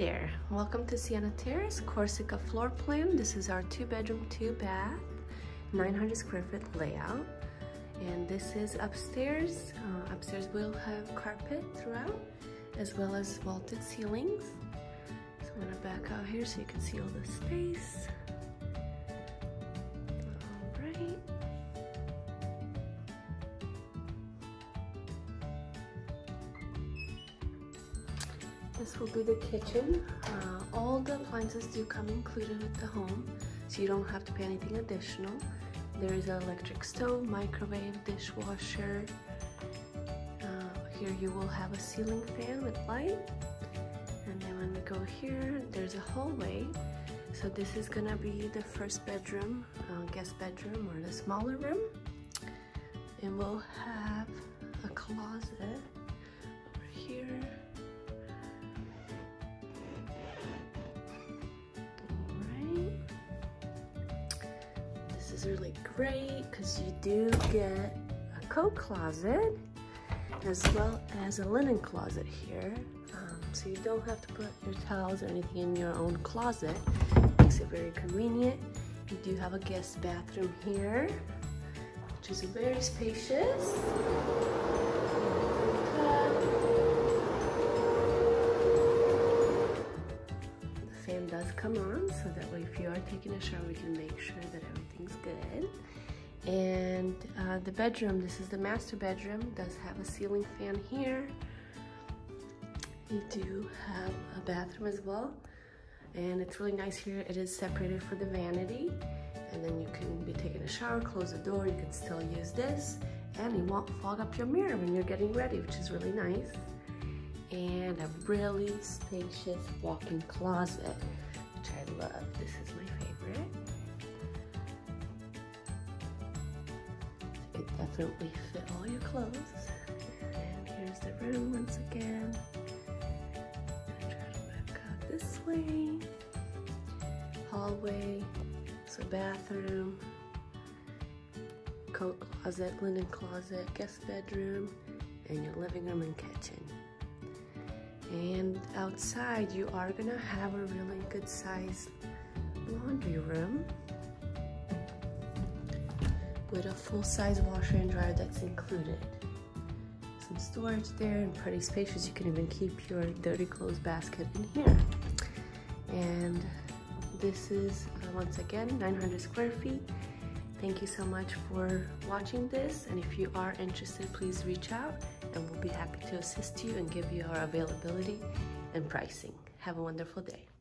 There, welcome to Siena Terrace, Corsica floor plan. This is our 2-bedroom, 2-bath, 900 square foot layout. And this is upstairs. Upstairs we'll have carpet throughout, as well as vaulted ceilings. So I'm gonna back out here so you can see all the space. All right. This will be the kitchen. All the appliances do come included with the home, so you don't have to pay anything additional. There is an electric stove, microwave, dishwasher. Here you will have a ceiling fan with light. And then when we go here, there's a hallway. So this is gonna be the first bedroom, guest bedroom, or the smaller room. And we'll have a closet over here. Is really great because you do get a coat closet as well as a linen closet here, so you don't have to put your towels or anything in your own closet. Makes it very convenient. You do have a guest bathroom here, which is very spacious. Does come on, so that way if you are taking a shower we can make sure that everything's good. And the bedroom, this is the master bedroom, does have a ceiling fan here. You do have a bathroom as well, and it's really nice here. It is separated for the vanity, and then you can be taking a shower, close the door, you can still use this, and you won't fog up your mirror when you're getting ready, which is really nice. And a really spacious walk-in closet, which I love. This is my favorite. It definitely fit all your clothes. And here's the room once again. I'm gonna try to back out this way. Hallway, so bathroom, coat closet, linen closet, guest bedroom, and your living room and kitchen. And outside you are gonna have a really good sized laundry room with a full-size washer and dryer that's included. Some storage there and pretty spacious. You can even keep your dirty clothes basket in here. And this is once again 900 square feet. Thank you so much for watching this, and if you are interested, please reach out and we'll be happy to assist you and give you our availability and pricing. Have a wonderful day.